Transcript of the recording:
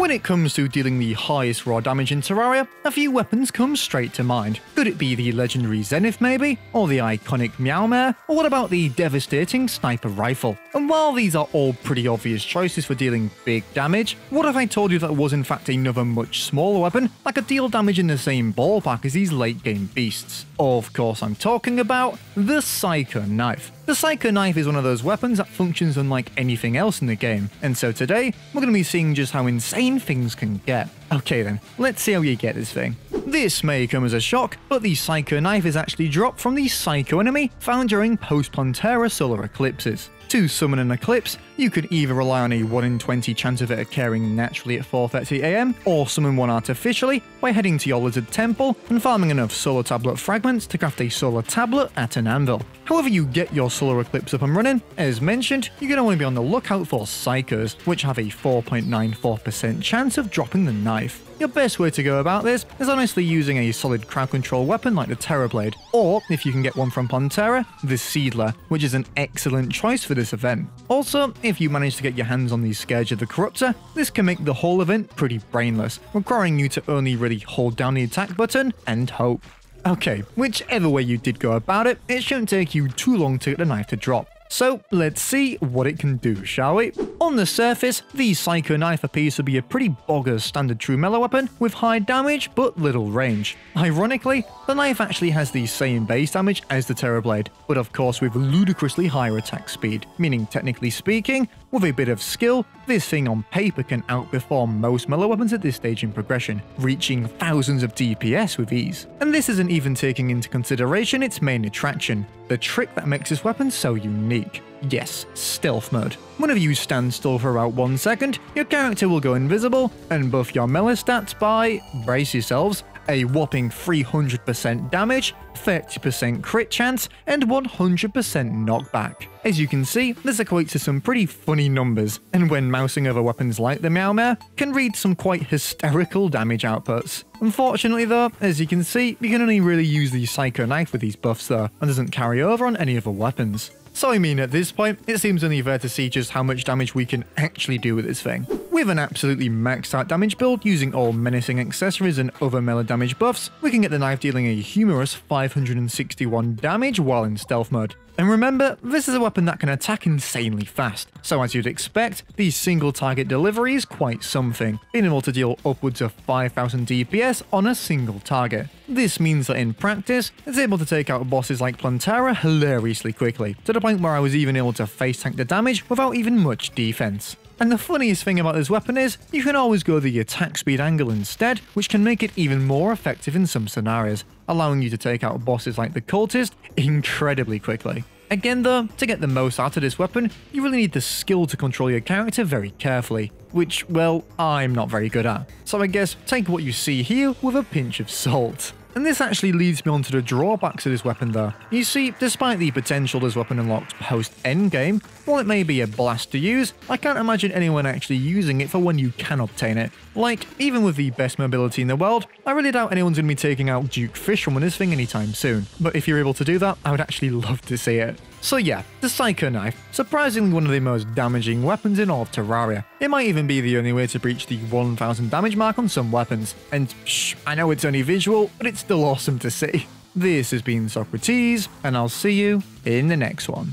When it comes to dealing the highest raw damage in Terraria, a few weapons come straight to mind. Could it be the legendary Zenith maybe? Or the iconic Meowmere? Or what about the devastating Sniper Rifle? And while these are all pretty obvious choices for dealing big damage, what if I told you that was in fact another much smaller weapon that could deal damage in the same ballpark as these late game beasts? Of course I'm talking about the Psycho Knife. The Psycho Knife is one of those weapons that functions unlike anything else in the game, and so today we're going to be seeing just how insane things can get. Okay then, let's see how you get this thing. This may come as a shock, but the Psycho Knife is actually dropped from the Psycho enemy found during post-Plantera solar eclipses. To summon an eclipse, you could either rely on a 1 in 20 chance of it occurring naturally at 4:30 AM, or summon one artificially by heading to your Lizard Temple and farming enough solar tablet fragments to craft a solar tablet at an anvil. However you get your solar eclipse up and running, as mentioned, you're going to want to be on the lookout for Psychers, which have a 4.94% chance of dropping the knife. Your best way to go about this is honestly using a solid crowd control weapon like the Terra Blade, or, if you can get one from Plantera, the Seedler, which is an excellent choice for this event. Also, if you manage to get your hands on the Scourge of the Corruptor, this can make the whole event pretty brainless, requiring you to only really hold down the attack button and hope. Okay, whichever way you did go about it, it shouldn't take you too long to get the knife to drop. So let's see what it can do, shall we? On the surface, the Psycho Knife appears to be a pretty boggers standard Trumella weapon with high damage but little range. Ironically, the knife actually has the same base damage as the Terra Blade, but of course with ludicrously higher attack speed, meaning technically speaking, with a bit of skill, this thing on paper can outperform most melee weapons at this stage in progression, reaching thousands of DPS with ease. And this isn't even taking into consideration its main attraction, the trick that makes this weapon so unique. Yes, stealth mode. Whenever you stand still for about 1 second, your character will go invisible and buff your melee stats by, brace yourselves, a whopping 300% damage, 30% crit chance, and 100% knockback. As you can see, this equates to some pretty funny numbers, and when mousing over weapons like the Meowmere, can read some quite hysterical damage outputs. Unfortunately though, as you can see, you can only really use the Psycho Knife with these buffs though, and doesn't carry over on any other weapons. So I mean at this point, it seems only fair to see just how much damage we can actually do with this thing. With an absolutely maxed out damage build using all menacing accessories and other melee damage buffs, we can get the knife dealing a humorous 561 damage while in stealth mode. And remember, this is a weapon that can attack insanely fast, so as you'd expect, the single target delivery is quite something, being able to deal upwards of 5000 DPS on a single target. This means that in practice, it's able to take out bosses like Plantera hilariously quickly, to the point where I was even able to face tank the damage without even much defense. And the funniest thing about this weapon is, you can always go the attack speed angle instead, which can make it even more effective in some scenarios, allowing you to take out bosses like the Cultist incredibly quickly. Again though, to get the most out of this weapon, you really need the skill to control your character very carefully, which, well, I'm not very good at. So I guess take what you see here with a pinch of salt. And this actually leads me on to the drawbacks of this weapon though. You see, despite the potential this weapon unlocked post-endgame, while it may be a blast to use, I can't imagine anyone actually using it for when you can obtain it. Like, even with the best mobility in the world, I really doubt anyone's going to be taking out Duke Fish from this thing anytime soon. But if you're able to do that, I would actually love to see it. So yeah, the Psycho Knife, surprisingly one of the most damaging weapons in all of Terraria. It might even be the only way to breach the 1000 damage mark on some weapons, and shh, I know it's only visual, but it's still awesome to see. This has been Sockrteez, and I'll see you in the next one.